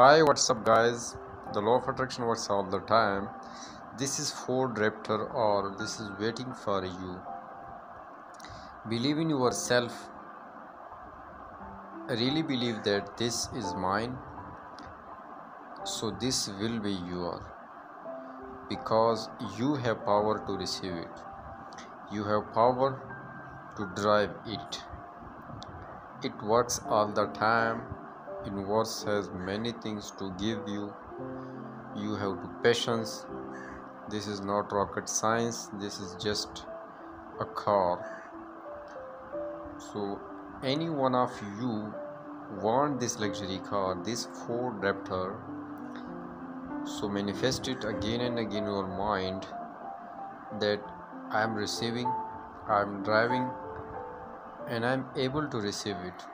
Hi, what's up guys? The law of attraction works all the time. This is Ford Raptor R. This is waiting for you. Believe in yourself. I really believe that this is mine, so this will be yours, because you have power to receive it. You have power to drive it. It works all the time. Universe has many things to give you. You have to patience. This is not rocket science. This is just a car. So any one of you want this luxury car, this Ford Raptor, so manifest it again and again in your mind that I am receiving, I am driving, and I am able to receive it.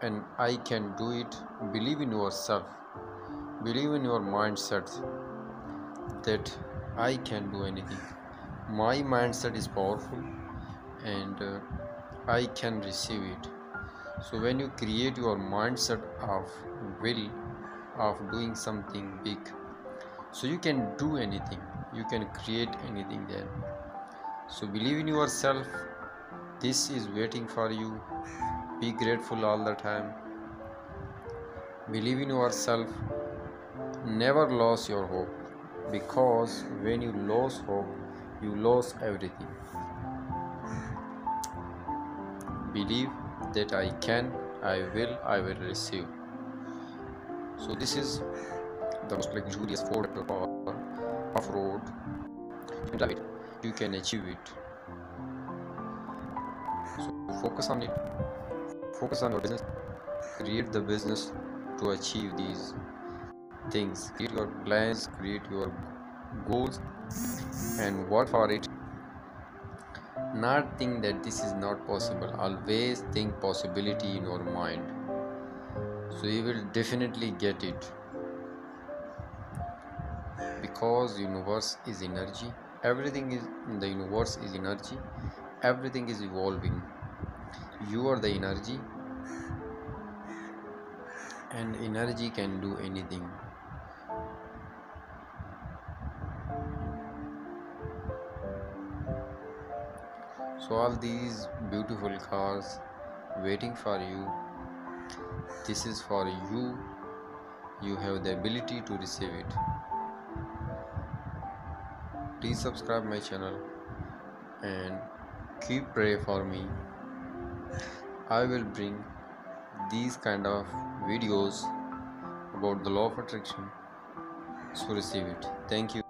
And I can do it. Believe in yourself. Believe in your mindset that I can do anything. My mindset is powerful and I can receive it. So when you create your mindset of will, of doing something big, so you can do anything. You can create anything there. So believe in yourself. This is waiting for you. Be grateful all the time. Believe in yourself. Never lose your hope, because when you lose hope, you lose everything. Believe that I can, I will receive. So this is the most luxurious Ford Raptor off-road. You can drive it. You can achieve it. So focus on it. Focus on your business. Create the business to achieve these things. Create your plans, create your goals, and work for it. Not think that this is not possible. Always think possibility in your mind. So you will definitely get it. Because universe is energy. Everything is in the universe is energy. Everything is evolving. You are the energy, and energy can do anything. So all these beautiful cars waiting for you. This is for you. You have the ability to receive it. Please subscribe my channel and keep praying for me. I will bring these kind of videos about the law of attraction. So receive it. Thank you.